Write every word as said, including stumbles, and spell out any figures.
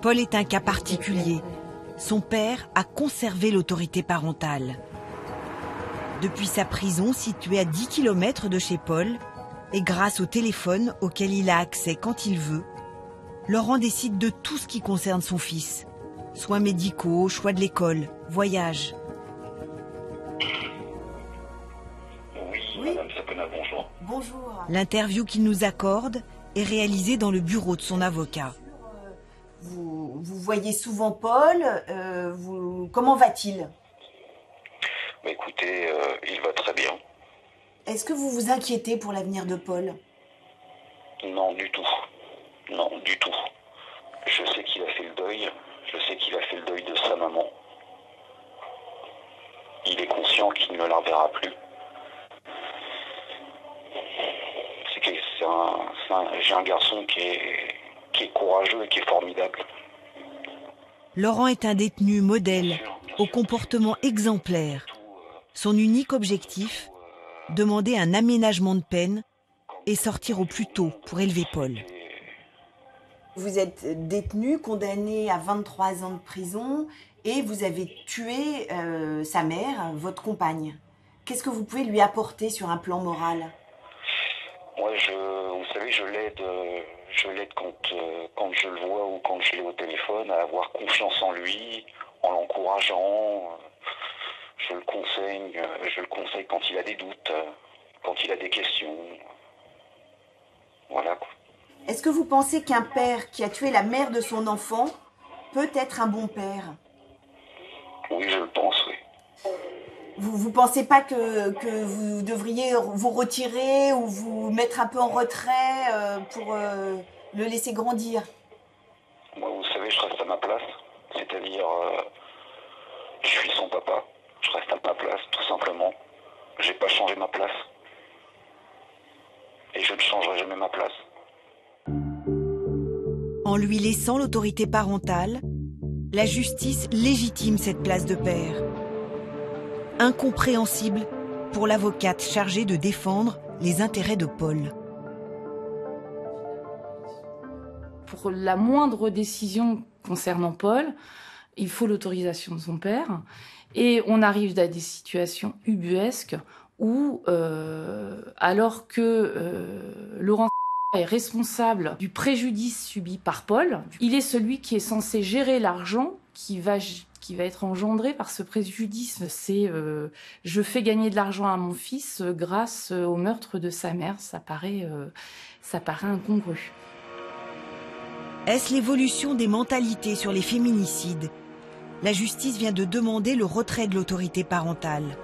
Paul est un cas particulier. Son père a conservé l'autorité parentale. Depuis sa prison située à dix kilomètres de chez Paul, et grâce au téléphone auquel il a accès quand il veut, Laurent décide de tout ce qui concerne son fils. Soins médicaux, choix de l'école, voyage. Oui, oui. Madame Sapena, bonjour. Bonjour. L'interview qu'il nous accorde est réalisée dans le bureau de son avocat. Vous, vous voyez souvent Paul, euh, vous, comment va-t-il? Bah écoutez, euh, il va très bien. Est-ce que vous vous inquiétez pour l'avenir de Paul? Non, du tout. Non, du tout. Je sais qu'il a fait le deuil. Je sais qu'il a fait le deuil de sa maman. Il est conscient qu'il ne la reverra plus. C'est un, un, j'ai un garçon qui est, qui est courageux et qui est formidable. Laurent est un détenu modèle, bien sûr, bien sûr, au comportement exemplaire. Son unique objectif, demander un aménagement de peine et sortir au plus tôt pour élever Paul. Vous êtes détenu, condamné à vingt-trois ans de prison et vous avez tué euh, sa mère, votre compagne. Qu'est-ce que vous pouvez lui apporter sur un plan moral? Moi, je, vous savez, je l'aide je l'aide quand, quand je le vois ou quand je l'ai au téléphone, à avoir confiance en lui, en l'encourageant. Je le conseille, je le conseille quand il a des doutes, quand il a des questions. Voilà, quoi. Est-ce que vous pensez qu'un père qui a tué la mère de son enfant peut être un bon père? Oui, je le pense, oui. Vous ne pensez pas que, que vous devriez vous retirer ou vous mettre un peu en retrait euh, pour euh, le laisser grandir? Moi, vous savez, je reste à ma place. C'est-à-dire, euh, je suis son papa. Je reste à ma place, tout simplement. Je n'ai pas changé ma place. Et je ne changerai jamais ma place. En lui laissant l'autorité parentale, la justice légitime cette place de père. Incompréhensible pour l'avocate chargée de défendre les intérêts de Paul. Pour la moindre décision concernant Paul, il faut l'autorisation de son père. Et on arrive à des situations ubuesques où, euh, alors que euh, Laurent est responsable du préjudice subi par Paul. Il est celui qui est censé gérer l'argent qui va, qui va être engendré par ce préjudice. C'est euh, je fais gagner de l'argent à mon fils grâce au meurtre de sa mère. Ça paraît, euh, ça paraît incongru. Est-ce l'évolution des mentalités sur les féminicides? La justice vient de demander le retrait de l'autorité parentale.